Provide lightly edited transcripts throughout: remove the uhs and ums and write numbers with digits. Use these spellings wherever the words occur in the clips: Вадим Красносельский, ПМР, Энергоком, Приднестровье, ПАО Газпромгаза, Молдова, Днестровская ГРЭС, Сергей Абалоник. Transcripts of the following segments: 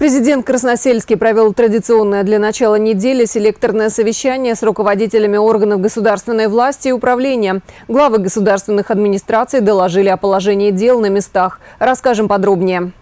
Президент Красносельский провел традиционное для начала недели селекторное совещание с руководителями органов государственной власти и управления. Главы государственных администраций доложили о положении дел на местах. Расскажем подробнее.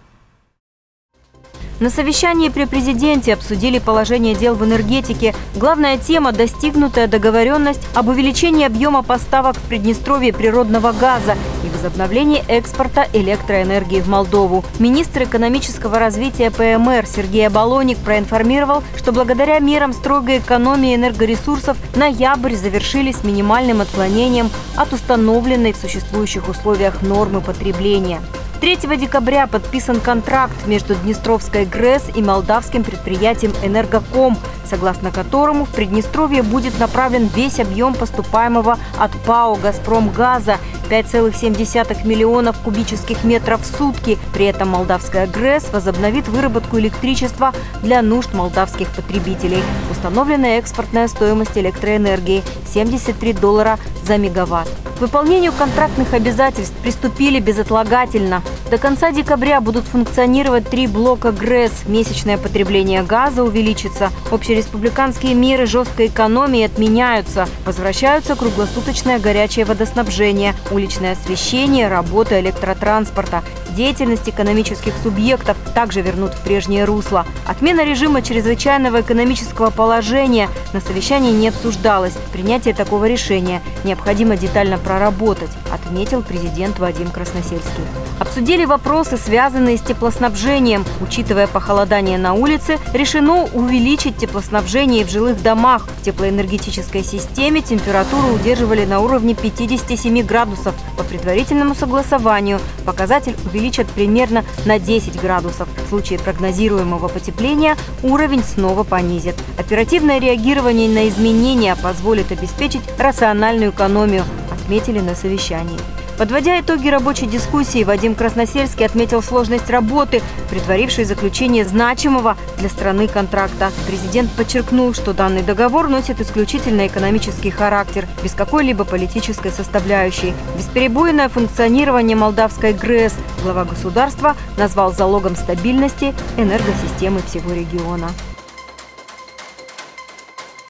На совещании при президенте обсудили положение дел в энергетике. Главная тема – достигнутая договоренность об увеличении объема поставок в Приднестровье природного газа и возобновлении экспорта электроэнергии в Молдову. Министр экономического развития ПМР Сергей Абалоник проинформировал, что благодаря мерам строгой экономии энергоресурсов ноябрь завершили с минимальным отклонением от установленной в существующих условиях нормы потребления. 3 декабря подписан контракт между Днестровской ГРЭС и молдавским предприятием «Энергоком», согласно которому в Приднестровье будет направлен весь объем поступаемого от ПАО «Газпромгаза» 5,7 миллионов кубических метров в сутки. При этом молдавская ГРЭС возобновит выработку электричества для нужд молдавских потребителей. Установленная экспортная стоимость электроэнергии – $73 за мегаватт. К выполнению контрактных обязательств приступили безотлагательно. До конца декабря будут функционировать 3 блока ГРЭС. Месячное потребление газа увеличится. Общереспубликанские меры жесткой экономии отменяются. Возвращаются круглосуточное горячее водоснабжение, уличное освещение, работа электротранспорта. Деятельность экономических субъектов также вернут в прежнее русло. Отмена режима чрезвычайного экономического положения на совещании не обсуждалась. Принятие такого решения необходимо детально проработать, отметил президент Вадим Красносельский. Обсудили вопросы, связанные с теплоснабжением. Учитывая похолодание на улице, решено увеличить теплоснабжение в жилых домах. В теплоэнергетической системе температуру удерживали на уровне 57 градусов. По предварительному согласованию показатель увеличат примерно на 10 градусов. В случае прогнозируемого потепления уровень снова понизит. Оперативное реагирование на изменения позволит обеспечить рациональную экономию, отметили на совещании. Подводя итоги рабочей дискуссии, Вадим Красносельский отметил сложность работы, предварившей заключение значимого для страны контракта. Президент подчеркнул, что данный договор носит исключительно экономический характер, без какой-либо политической составляющей. Бесперебойное функционирование молдавской ГРЭС глава государства назвал залогом стабильности энергосистемы всего региона.